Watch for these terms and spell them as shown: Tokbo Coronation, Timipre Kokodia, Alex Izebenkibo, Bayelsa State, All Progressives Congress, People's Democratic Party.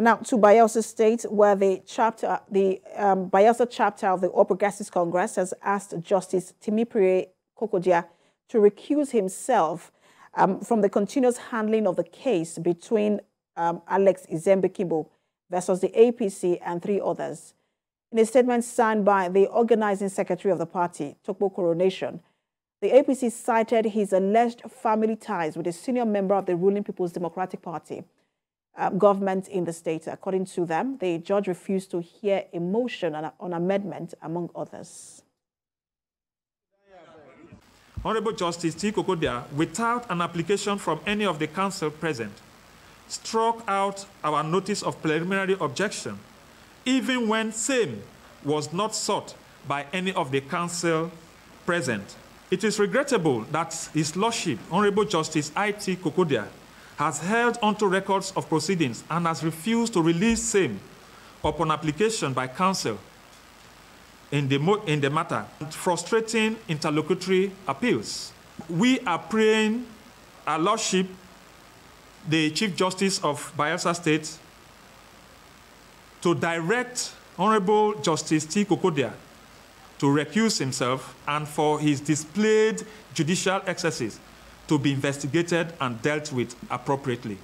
And now to Bayelsa State, where the Bayelsa chapter of the All Progressives Congress has asked Justice Timipre Kokodia to recuse himself from the continuous handling of the case between Alex Izebenkibo versus the APC and three others. In a statement signed by the organizing secretary of the party, Tokbo Coronation, the APC cited his alleged family ties with a senior member of the ruling People's Democratic Party government in the state. According to them, the judge refused to hear a motion on amendment, among others. Honorable Justice T. Kokodia, without an application from any of the counsel present, struck out our notice of preliminary objection, even when same was not sought by any of the counsel present. It is regrettable that His Lordship, Honorable Justice I.T. Kokodia, has held onto records of proceedings and has refused to release same upon application by counsel in the matter, frustrating interlocutory appeals. We are praying our Lordship, the Chief Justice of Bayelsa State, to direct Honorable Justice T. Kokodia to recuse himself and for his displayed judicial excesses to be investigated and dealt with appropriately.